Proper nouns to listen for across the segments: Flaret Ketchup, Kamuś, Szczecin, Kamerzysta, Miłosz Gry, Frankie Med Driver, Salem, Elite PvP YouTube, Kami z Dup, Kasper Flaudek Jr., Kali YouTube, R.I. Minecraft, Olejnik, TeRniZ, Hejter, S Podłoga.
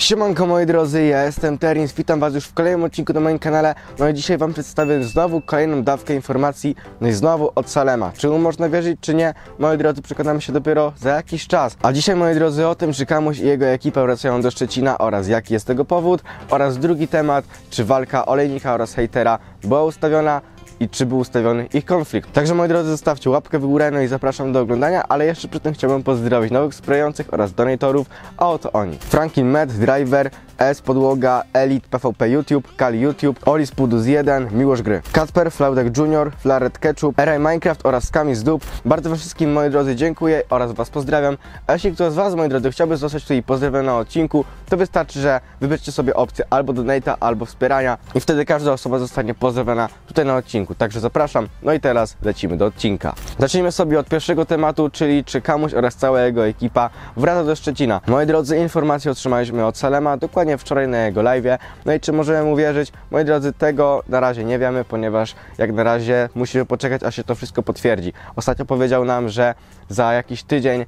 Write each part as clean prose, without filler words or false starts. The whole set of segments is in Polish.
Siemanko moi drodzy, ja jestem TeRniZ, witam was już w kolejnym odcinku na moim kanale. No i dzisiaj wam przedstawię znowu kolejną dawkę informacji, no i znowu od Salema. Czy mu można wierzyć, czy nie, moi drodzy, przekonamy się dopiero za jakiś czas. A dzisiaj moi drodzy o tym, czy Kamuś i jego ekipa wracają do Szczecina oraz jaki jest tego powód. Oraz drugi temat, czy walka Olejnika oraz Hejtera była ustawiona i czy był ustawiony ich konflikt. Także moi drodzy, zostawcie łapkę w górę, no i zapraszam do oglądania, ale jeszcze przy tym chciałbym pozdrowić nowych sprayujących oraz donatorów, a oto oni: Frankie Med Driver, S Podłoga, Elite PvP YouTube, Kali YouTube, Oli z Pudu Miłosz Gry, Kasper Flaudek Jr., Flaret Ketchup, R.I. Minecraft oraz Kami z Dup. Bardzo wam wszystkim moi drodzy dziękuję oraz was pozdrawiam. A jeśli ktoś z was moi drodzy chciałby zostać tutaj pozdrowiony na odcinku, to wystarczy, że wybierzcie sobie opcję albo donata, albo wspierania i wtedy każda osoba zostanie pozdrowiona tutaj na odcinku. Także zapraszam, no i teraz lecimy do odcinka. Zacznijmy sobie od pierwszego tematu, czyli czy Kamuś oraz cała jego ekipa wraca do Szczecina. Moi drodzy, informacje otrzymaliśmy od Salema, dokładnie wczoraj na jego live'ie. No i czy możemy mu wierzyć? Moi drodzy, tego na razie nie wiemy, ponieważ jak na razie musimy poczekać, aż się to wszystko potwierdzi. Ostatnio powiedział nam, że za jakiś tydzień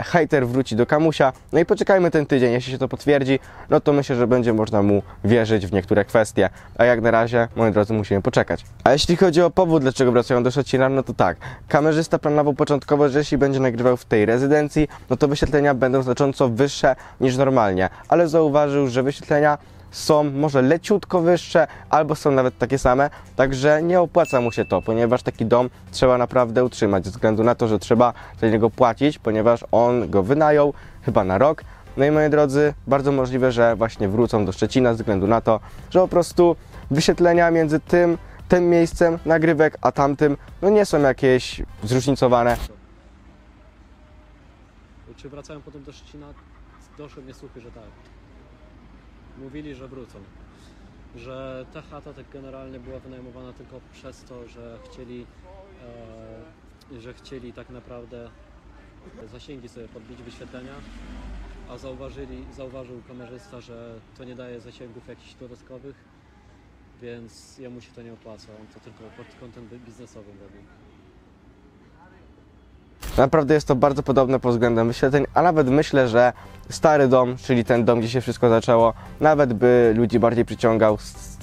Hejter wróci do Kamusia, no i poczekajmy ten tydzień, jeśli się to potwierdzi, no to myślę, że będzie można mu wierzyć w niektóre kwestie, a jak na razie, moi drodzy, musimy poczekać. A jeśli chodzi o powód, dlaczego wracają do Szczecina, no to tak, kamerzysta planował początkowo, że jeśli będzie nagrywał w tej rezydencji, no to wyświetlenia będą znacząco wyższe niż normalnie, ale zauważył, że wyświetlenia są może leciutko wyższe, albo są nawet takie same, także nie opłaca mu się to, ponieważ taki dom trzeba naprawdę utrzymać, ze względu na to, że trzeba za niego płacić, ponieważ on go wynajął chyba na rok. No i moi drodzy, bardzo możliwe, że właśnie wrócą do Szczecina, ze względu na to, że po prostu wyświetlenia między tym miejscem nagrywek, a tamtym, no nie są jakieś zróżnicowane. Czy wracają potem do Szczecina? Doszły mnie słuchy, że tak. Mówili, że wrócą, że ta chata tak generalnie była wynajmowana tylko przez to, że chcieli tak naprawdę zasięgi sobie podbić, wyświetlenia, a zauważył kamerzysta, że to nie daje zasięgów jakichś dodatkowych, więc jemu się to nie opłaca, on to tylko pod kątem biznesowym robi. Naprawdę jest to bardzo podobne pod względem wyświetleń, a nawet myślę, że stary dom, czyli ten dom, gdzie się wszystko zaczęło, nawet by ludzi bardziej przyciągał z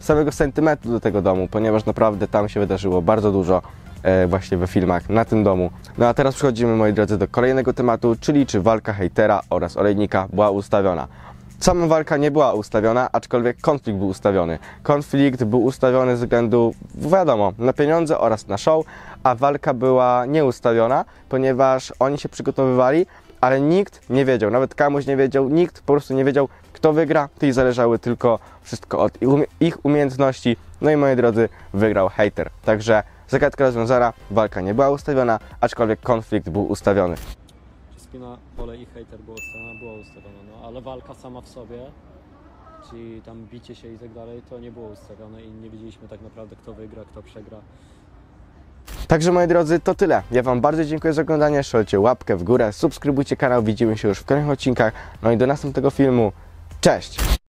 samego sentymentu do tego domu, ponieważ naprawdę tam się wydarzyło bardzo dużo właśnie we filmach na tym domu. No a teraz przechodzimy, moi drodzy, do kolejnego tematu, czyli czy walka Hejtera oraz Olejnika była ustawiona. Sama walka nie była ustawiona, aczkolwiek konflikt był ustawiony. Konflikt był ustawiony ze względu, wiadomo, na pieniądze oraz na show, a walka była nieustawiona, ponieważ oni się przygotowywali, ale nikt nie wiedział, nawet Kamuś nie wiedział, nikt po prostu nie wiedział, kto wygra. Tej zależały tylko wszystko od ich umiejętności, no i moi drodzy, wygrał Hejter. Także zagadka rozwiązana, walka nie była ustawiona, aczkolwiek konflikt był ustawiony. Na pole i Hejter była ustawiona, no, ale walka sama w sobie, czyli tam bicie się i tak dalej, to nie było ustawione i nie wiedzieliśmy tak naprawdę, kto wygra, kto przegra. Także moi drodzy, to tyle. Ja wam bardzo dziękuję za oglądanie, strzelcie łapkę w górę, subskrybujcie kanał, widzimy się już w kolejnych odcinkach, no i do następnego filmu. Cześć!